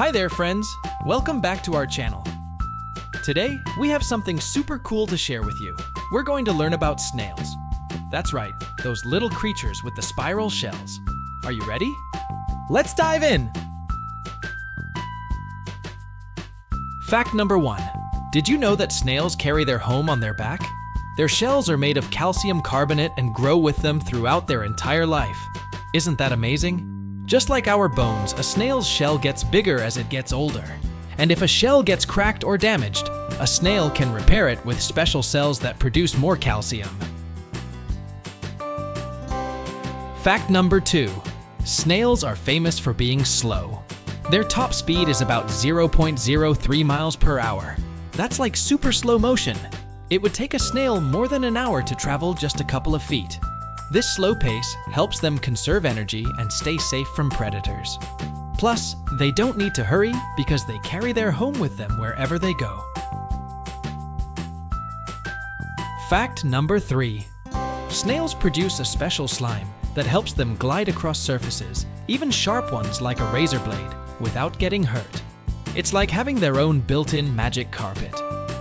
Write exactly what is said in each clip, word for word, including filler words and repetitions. Hi there, friends! Welcome back to our channel. Today, we have something super cool to share with you. We're going to learn about snails. That's right, those little creatures with the spiral shells. Are you ready? Let's dive in! Fact number one. Did you know that snails carry their home on their back? Their shells are made of calcium carbonate and grow with them throughout their entire life. Isn't that amazing? Just like our bones, a snail's shell gets bigger as it gets older. And if a shell gets cracked or damaged, a snail can repair it with special cells that produce more calcium. Fact number two. Snails are famous for being slow. Their top speed is about zero point zero three miles per hour. That's like super slow motion. It would take a snail more than an hour to travel just a couple of feet. This slow pace helps them conserve energy and stay safe from predators. Plus, they don't need to hurry because they carry their home with them wherever they go. Fact number three. Snails produce a special slime that helps them glide across surfaces, even sharp ones like a razor blade, without getting hurt. It's like having their own built-in magic carpet.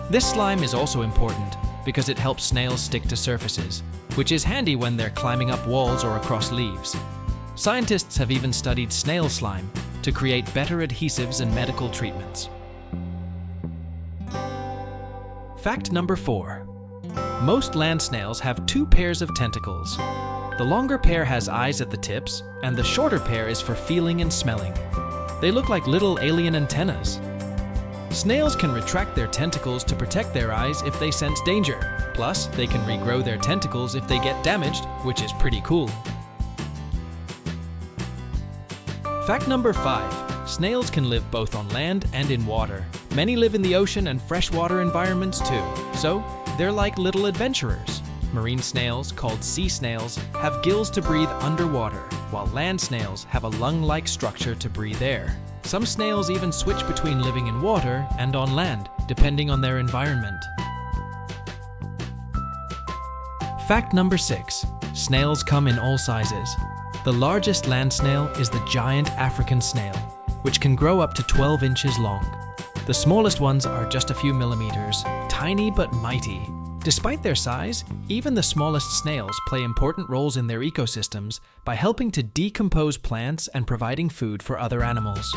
This slime is also important because it helps snails stick to surfaces, which is handy when they're climbing up walls or across leaves. Scientists have even studied snail slime to create better adhesives and medical treatments. Fact number four. Most land snails have two pairs of tentacles. The longer pair has eyes at the tips, and the shorter pair is for feeling and smelling. They look like little alien antennas. Snails can retract their tentacles to protect their eyes if they sense danger. Plus, they can regrow their tentacles if they get damaged, which is pretty cool. Fact number five. Snails can live both on land and in water. Many live in the ocean and freshwater environments too. So, they're like little adventurers. Marine snails, called sea snails, have gills to breathe underwater, while land snails have a lung-like structure to breathe air. Some snails even switch between living in water and on land, depending on their environment. Fact number six. Snails come in all sizes. The largest land snail is the giant African snail, which can grow up to twelve inches long. The smallest ones are just a few millimeters, tiny but mighty. Despite their size, even the smallest snails play important roles in their ecosystems by helping to decompose plants and providing food for other animals.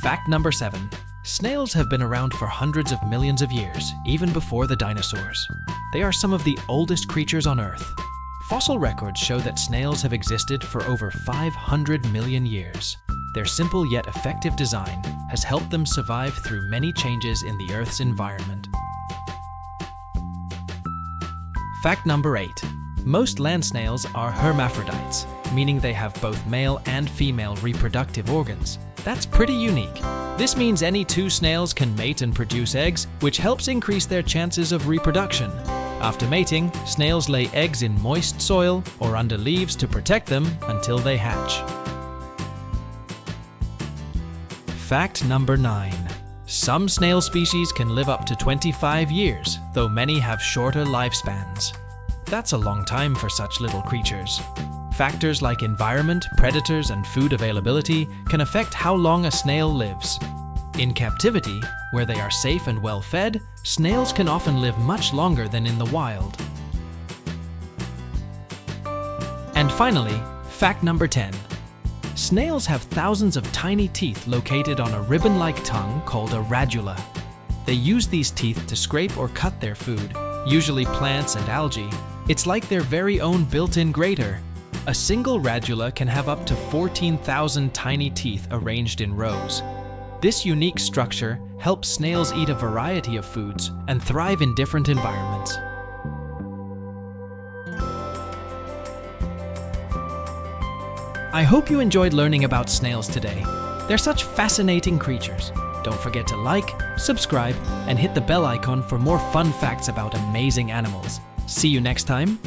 Fact number seven. Snails have been around for hundreds of millions of years, even before the dinosaurs. They are some of the oldest creatures on Earth. Fossil records show that snails have existed for over five hundred million years. Their simple yet effective design has helped them survive through many changes in the Earth's environment. Fact number eight. Most land snails are hermaphrodites, meaning they have both male and female reproductive organs. That's pretty unique. This means any two snails can mate and produce eggs, which helps increase their chances of reproduction. After mating, snails lay eggs in moist soil or under leaves to protect them until they hatch. Fact number nine. Some snail species can live up to twenty-five years, though many have shorter lifespans. That's a long time for such little creatures. Factors like environment, predators, and food availability can affect how long a snail lives. In captivity, where they are safe and well-fed, snails can often live much longer than in the wild. And finally, fact number ten. Snails have thousands of tiny teeth located on a ribbon-like tongue called a radula. They use these teeth to scrape or cut their food, usually plants and algae. It's like their very own built-in grater. A single radula can have up to fourteen thousand tiny teeth arranged in rows. This unique structure helps snails eat a variety of foods and thrive in different environments. I hope you enjoyed learning about snails today. They're such fascinating creatures. Don't forget to like, subscribe, and hit the bell icon for more fun facts about amazing animals. See you next time.